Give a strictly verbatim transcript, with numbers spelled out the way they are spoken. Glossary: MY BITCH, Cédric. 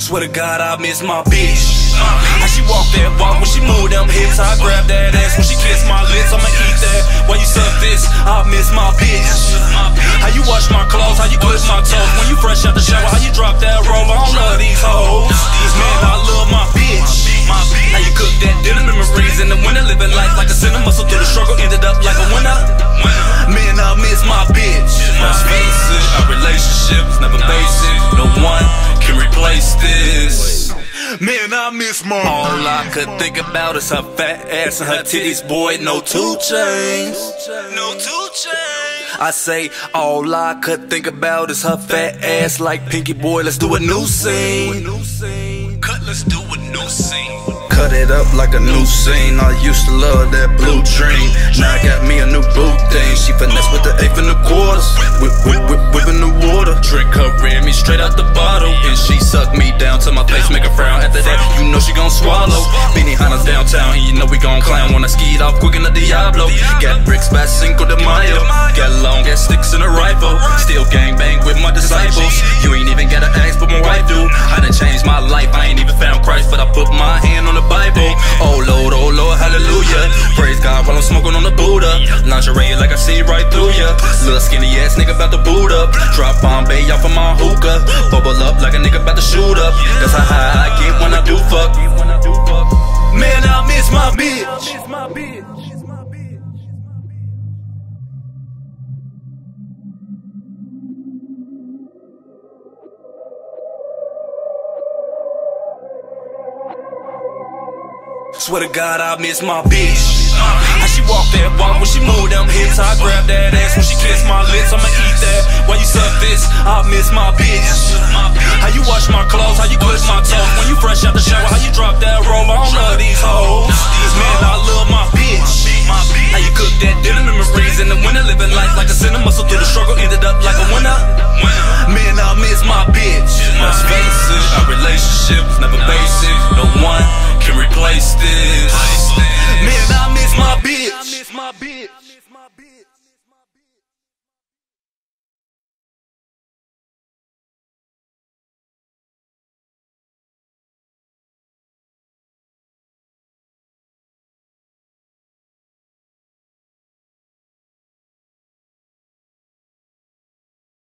Swear to God, I miss my bitch. How she walk that walk when she move them hips, I grab that ass when she kiss my lips. I'ma eat that while you suck this. I miss my bitch. How you wash my clothes, how you push my toes, when you fresh out the shower, how you drop that roller. I don't love these hoes, man, I love my bitch. How you cook that dinner, memories in the winter, living life like a cinema, so through the struggle ended up like a winner. Man, I miss my bitch. Let's face it, our relationship is never basic, no one can replace this. Man, I miss my. All I could think about is her fat ass and her titties, boy, no two chains. No two chains. I say, all I could think about is her fat ass, like Pinky Boy, let's do a new scene. Cut, let's do a new scene. Cut it up like a new scene. I used to love that blue dream. Now I got me a new boot thing. She finessed with the eighth and the quarters, whip, whip, whip, whipping the water. Drink her Remy straight out the bottle, and she sucked me down to my face, make her frown. After that, you know she gon' swallow. Benihana's downtown, and you know we gon' clown. Wanna ski it off quick in the Diablo. Got bricks by Cinco de Mayo. Got long ass sticks in a rifle. Still gangbang with my disciples. You ain't even gotta ask, but my wife do. I done changed my life, I ain't even found Christ, but I put my hand on the Bible. Oh Lord, oh Lord, hallelujah. Praise God while I'm smoking on the Buddha. Lingerie like I see right through ya. Little skinny ass nigga about to boot up. Drop Bombay off of my hookah. Bubble up like a nigga about to shoot up. That's how high I get when I do fuck. Man, I miss my bitch. Swear to God, I miss my bitch. How she walk that walk when she move them hips, I grab that ass when she kiss my lips. I'ma eat that while you suck this. I miss my bitch. How you wash my clothes, how you push my toes, when you fresh out the shower, how you drop that roller. I don't love these hoes, man, I love my bitch. How you cook that dinner, memories in the winter, living life like a cinema, so through the struggle ended up like a winner.